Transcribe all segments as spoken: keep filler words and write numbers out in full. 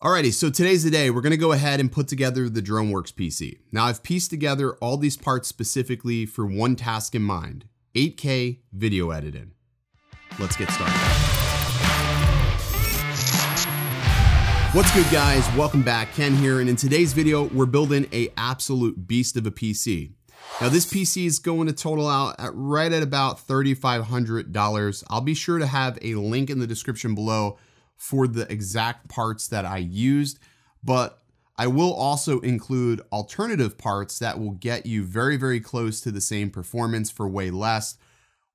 Alrighty, so today's the day. We're gonna go ahead and put together the DroneWorks P C. Now I've pieced together all these parts specifically for one task in mind, eight K video editing. Let's get started. What's good, guys? Welcome back, Ken here. And in today's video, we're building a absolute beast of a P C. Now this P C is going to total out at right at about thirty-five hundred dollars. I'll be sure to have a link in the description below for the exact parts that I used, but I will also include alternative parts that will get you very, very close to the same performance for way less.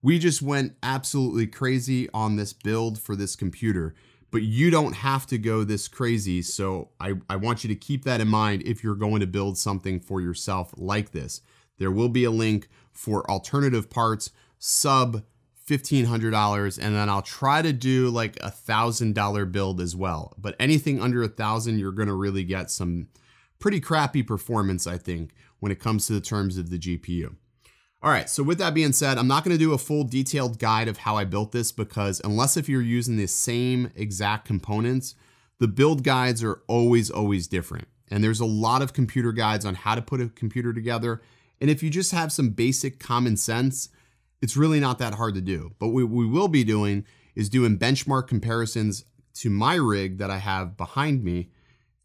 We just went absolutely crazy on this build for this computer, but you don't have to go this crazy. So I, I want you to keep that in mind if you're going to build something for yourself like this. There will be a link for alternative parts, sub fifteen hundred dollars, and then I'll try to do like a thousand dollar build as well. But anything under a thousand, you're gonna really get some pretty crappy performance, I think, when it comes to the terms of the G P U. All right, so with that being said, I'm not gonna do a full detailed guide of how I built this, because unless if you're using the same exact components, the build guides are always, always different. And there's a lot of computer guides on how to put a computer together. And if you just have some basic common sense, it's really not that hard to do. But what we will be doing is doing benchmark comparisons to my rig that I have behind me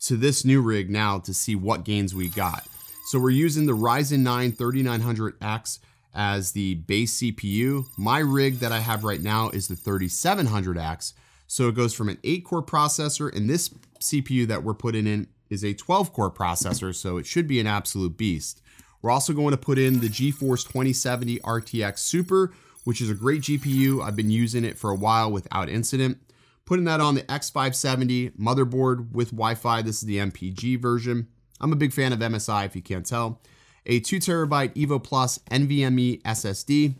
to this new rig now to see what gains we got. So we're using the Ryzen nine thirty-nine hundred X as the base C P U. My rig that I have right now is the thirty-seven hundred X. So it goes from an eight core processor, and this C P U that we're putting in is a twelve core processor. So it should be an absolute beast. We're also going to put in the GeForce twenty seventy R T X Super, which is a great G P U. I've been using it for a while without incident. Putting that on the X five seventy motherboard with Wi-Fi. This is the M P G version. I'm a big fan of M S I, if you can't tell. A two terabyte Evo Plus NVMe S S D.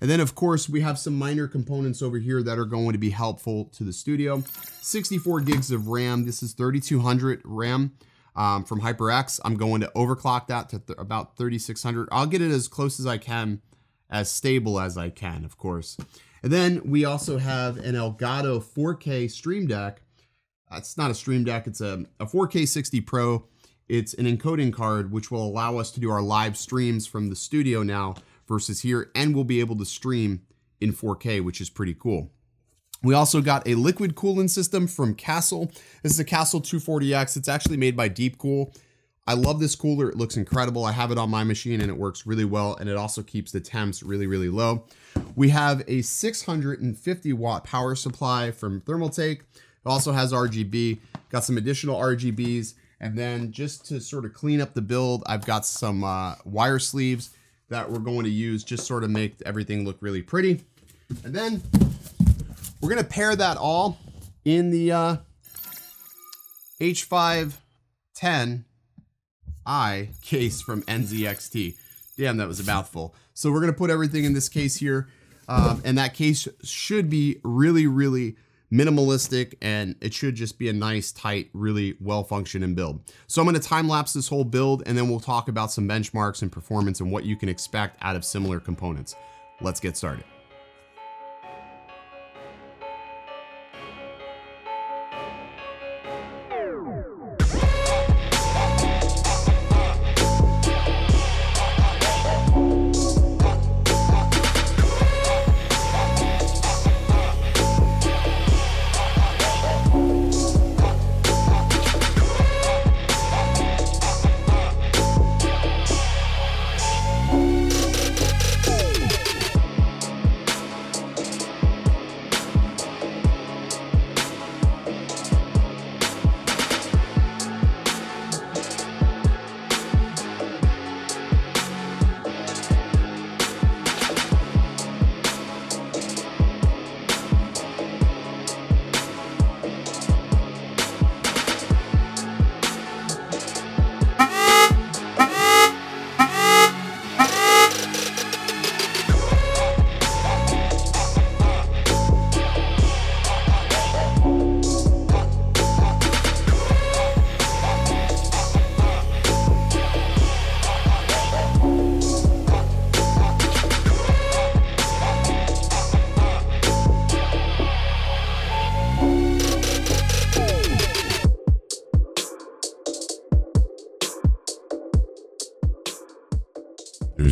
And then of course we have some minor components over here that are going to be helpful to the studio. sixty-four gigs of RAM. This is thirty-two hundred RAM. Um, from HyperX. I'm going to overclock that to th about thirty-six hundred. I'll get it as close as I can, as stable as I can, of course. And then we also have an Elgato four K Stream Deck. Uh, it's not a Stream Deck, it's a, a four K sixty Pro. It's an encoding card, which will allow us to do our live streams from the studio now versus here, and we'll be able to stream in four K, which is pretty cool. We also got a liquid cooling system from Castle. This is a Castle two forty X. It's actually made by Deepcool. I love this cooler. It looks incredible. I have it on my machine and it works really well. And it also keeps the temps really, really low. We have a six hundred fifty watt power supply from Thermaltake. It also has R G B. Got some additional R G Bs. And then just to sort of clean up the build, I've got some uh, wire sleeves that we're going to use just sort of make everything look really pretty. And then we're gonna pair that all in the uh, H five ten i case from N Z X T. Damn, that was a mouthful. So we're gonna put everything in this case here, um, and that case should be really, really minimalistic, and it should just be a nice, tight, really well-functioning build. So I'm gonna time-lapse this whole build, and then we'll talk about some benchmarks and performance and what you can expect out of similar components. Let's get started.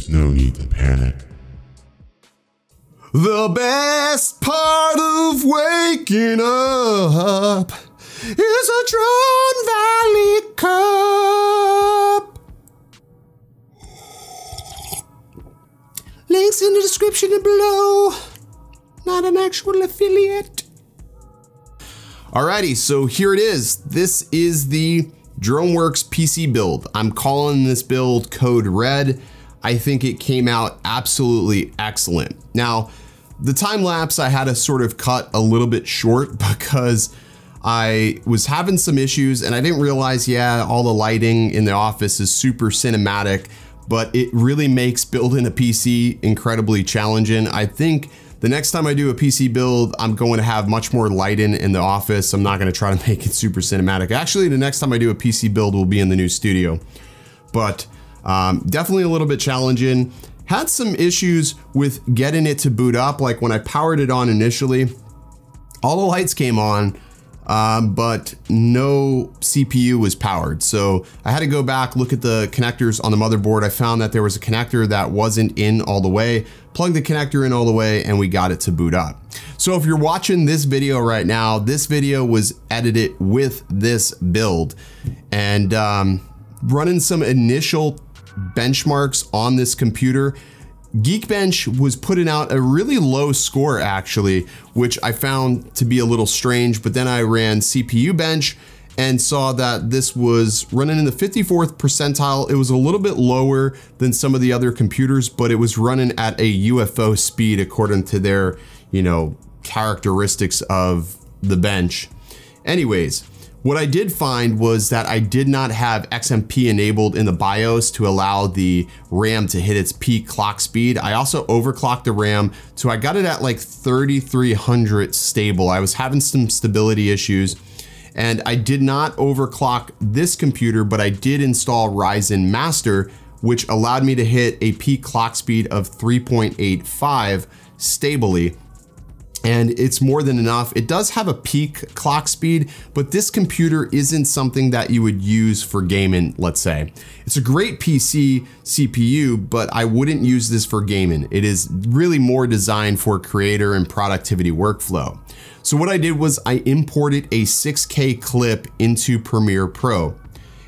there's no need to panic. The best part of waking up is a Drone Valley cup. Links in the description below. Not an actual affiliate. Alrighty, so here it is. This is the DroneWorks P C build. I'm calling this build Code Red. I think it came out absolutely excellent. Now, the time lapse I had to sort of cut a little bit short because I was having some issues and I didn't realize, yeah, all the lighting in the office is super cinematic, but it really makes building a P C incredibly challenging. I think the next time I do a P C build, I'm going to have much more lighting in the office. I'm not gonna try to make it super cinematic. Actually, the next time I do a P C build will be in the new studio, but um, definitely a little bit challenging. Had some issues with getting it to boot up. Like when I powered it on initially, all the lights came on, um, but no C P U was powered. So I had to go back, look at the connectors on the motherboard. I found that there was a connector that wasn't in all the way, plugged the connector in all the way, and we got it to boot up. So if you're watching this video right now, this video was edited with this build, and um, running some initial benchmarks on this computer. Geekbench was putting out a really low score actually, which I found to be a little strange, but then I ran C P U bench and saw that this was running in the fifty-fourth percentile. It was a little bit lower than some of the other computers, but it was running at a U F O speed according to their, you know, characteristics of the bench. Anyways, what I did find was that I did not have X M P enabled in the BIOS to allow the RAM to hit its peak clock speed. I also overclocked the RAM, so I got it at like thirty-three hundred stable. I was having some stability issues, and I did not overclock this computer, but I did install Ryzen Master, which allowed me to hit a peak clock speed of three point eight five stably. And it's more than enough. It does have a peak clock speed, but this computer isn't something that you would use for gaming, let's say. It's a great P C C P U, but I wouldn't use this for gaming. It is really more designed for creator and productivity workflow. So what I did was I imported a six K clip into Premiere Pro,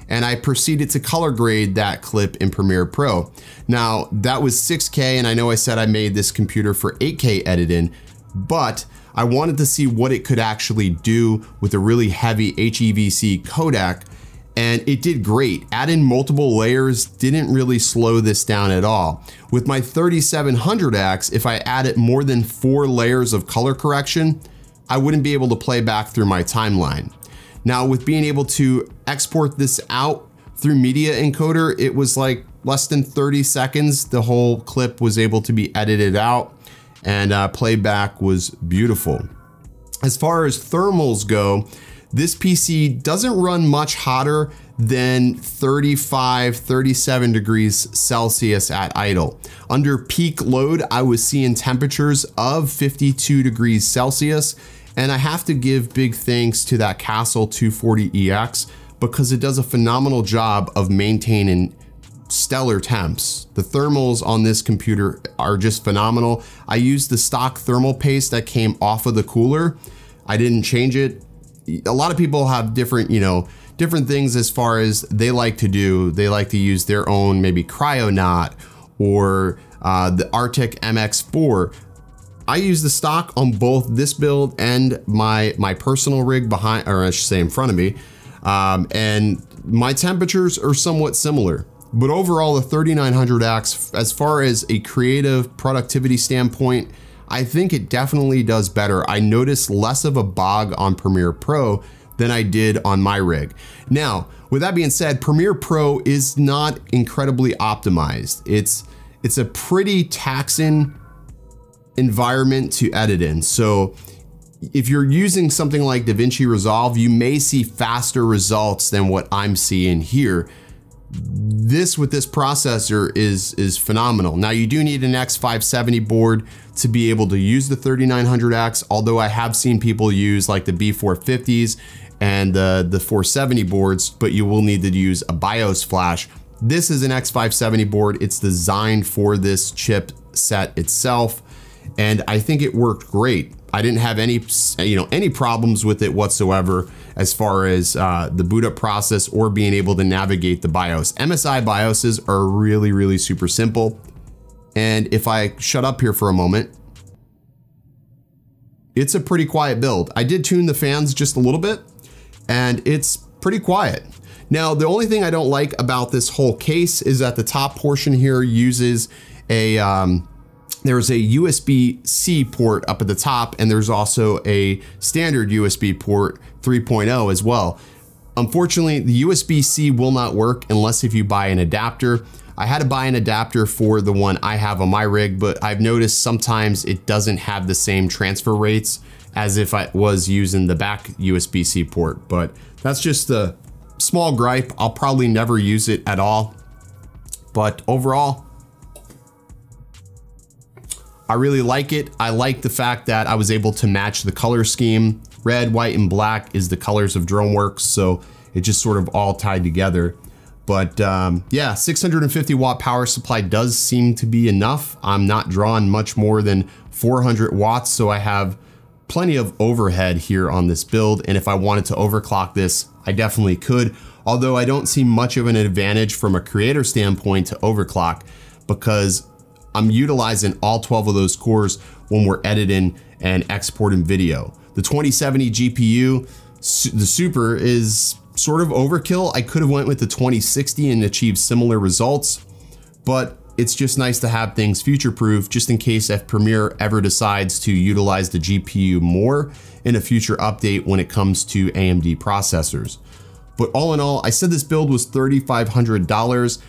and I proceeded to color grade that clip in Premiere Pro. Now that was six K, and I know I said I made this computer for eight K editing, but I wanted to see what it could actually do with a really heavy H E V C codec, and it did great. Adding multiple layers didn't really slow this down at all. With my thirty-seven hundred X, if I added more than four layers of color correction, I wouldn't be able to play back through my timeline. Now, with being able to export this out through Media Encoder, it was like less than thirty seconds. The whole clip was able to be edited out, and uh, playback was beautiful. As far as thermals go, this P C doesn't run much hotter than thirty-five, thirty-seven degrees Celsius at idle. Under peak load, I was seeing temperatures of fifty-two degrees Celsius, and I have to give big thanks to that Castle two forty E X because it does a phenomenal job of maintaining stellar temps. The thermals on this computer are just phenomenal. I used the stock thermal paste that came off of the cooler. I didn't change it. A lot of people have different, you know, different things as far as they like to do. They like to use their own maybe Cryonaut or uh, the Arctic M X four. I use the stock on both this build and my, my personal rig behind, or I should say in front of me. Um, and my temperatures are somewhat similar. But overall, the thirty-nine hundred X, as far as a creative productivity standpoint, I think it definitely does better. I noticed less of a bog on Premiere Pro than I did on my rig. Now, with that being said, Premiere Pro is not incredibly optimized. It's, it's a pretty taxing environment to edit in. So if you're using something like DaVinci Resolve, you may see faster results than what I'm seeing here. This with this processor is is phenomenal. Now you do need an X five seventy board to be able to use the thirty-nine hundred X, although I have seen people use like the B four fifties and uh, the four seventy boards, but you will need to use a BIOS flash This is an X five seventy board. It's designed for this chip set itself, and I think it worked great. I didn't have any, you know, any problems with it whatsoever as far as uh, the boot up process or being able to navigate the BIOS. M S I BIOSes are really, really super simple. And if I shut up here for a moment, it's a pretty quiet build. I did tune the fans just a little bit, and it's pretty quiet. Now, the only thing I don't like about this whole case is that the top portion here uses a, um, there's a U S B C port up at the top, and there's also a standard U S B port three point oh as well. Unfortunately, the U S B C will not work unless if you buy an adapter. I had to buy an adapter for the one I have on my rig, but I've noticed sometimes it doesn't have the same transfer rates as if I was using the back U S B C port, but that's just a small gripe. I'll probably never use it at all, but overall, I really like it. I like the fact that I was able to match the color scheme. Red, white, and black is the colors of DroneWorks, so it just sort of all tied together. But um, yeah, six hundred fifty watt power supply does seem to be enough. I'm not drawing much more than four hundred watts, so I have plenty of overhead here on this build. And if I wanted to overclock this, I definitely could. Although I don't see much of an advantage from a creator standpoint to overclock, because I'm utilizing all twelve of those cores when we're editing and exporting video. The twenty seventy G P U, the Super, is sort of overkill. I could have went with the twenty sixty and achieved similar results, but it's just nice to have things future-proof just in case if Premiere ever decides to utilize the G P U more in a future update when it comes to A M D processors. But all in all, I said this build was three thousand five hundred dollars.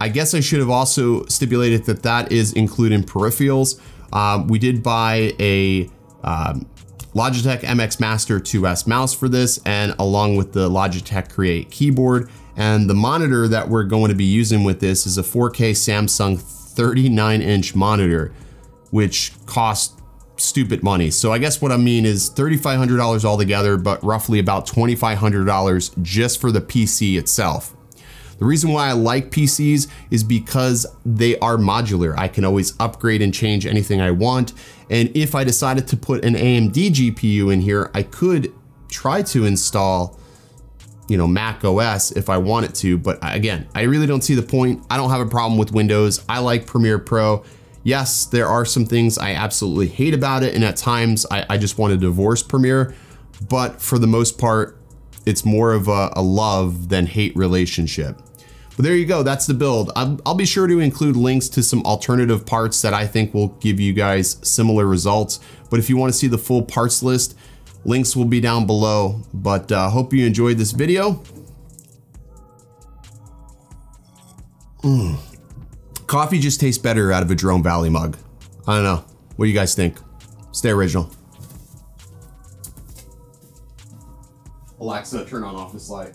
I guess I should have also stipulated that that is including peripherals. Um, we did buy a um, Logitech M X Master two S mouse for this, and along with the Logitech Create keyboard. And the monitor that we're going to be using with this is a four K Samsung thirty-nine inch monitor, which costs stupid money. So I guess what I mean is three thousand five hundred dollars altogether, but roughly about two thousand five hundred dollars just for the P C itself. The reason why I like P Cs is because they are modular. I can always upgrade and change anything I want. And if I decided to put an A M D G P U in here, I could try to install, you know, Mac O S if I wanted to. But again, I really don't see the point. I don't have a problem with Windows. I like Premiere Pro. Yes, there are some things I absolutely hate about it, and at times I, I just want to divorce Premiere. But for the most part, it's more of a, a love than hate relationship. But there you go, that's the build. I'm, I'll be sure to include links to some alternative parts that I think will give you guys similar results. But if you want to see the full parts list, links will be down below. But I uh, hope you enjoyed this video. Mm. Coffee just tastes better out of a Drone Valley mug. I don't know, what do you guys think? Stay original. Alexa, turn on office light.